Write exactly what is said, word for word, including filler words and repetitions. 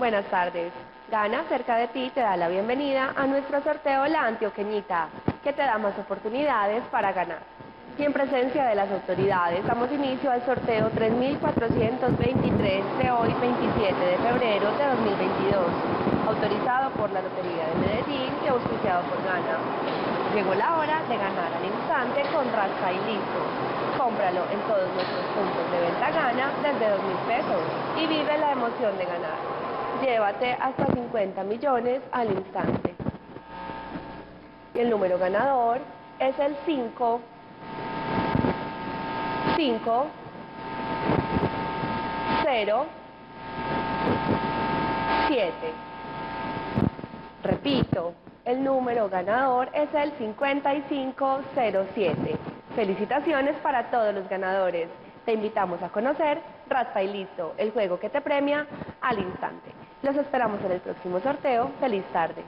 Buenas tardes. Gana, cerca de ti, te da la bienvenida a nuestro sorteo La Antioqueñita, que te da más oportunidades para ganar. Y en presencia de las autoridades, damos inicio al sorteo tres mil cuatrocientos veintitrés de hoy, veintisiete de febrero de dos mil veintidós, autorizado por la Lotería de Medellín y auspiciado por Gana. Llegó la hora de ganar al instante con Rasca y Listo. Cómpralo en todos nuestros puntos de venta Gana desde dos mil pesos y vive la emoción de ganar. Llévate hasta cincuenta millones al instante. Y el número ganador es el cinco cinco cero siete. Repito, el número ganador es el cincuenta y cinco cero siete. Felicitaciones para todos los ganadores. Te invitamos a conocer Raspa y Listo, el juego que te premia al instante. Los esperamos en el próximo sorteo. ¡Feliz tarde!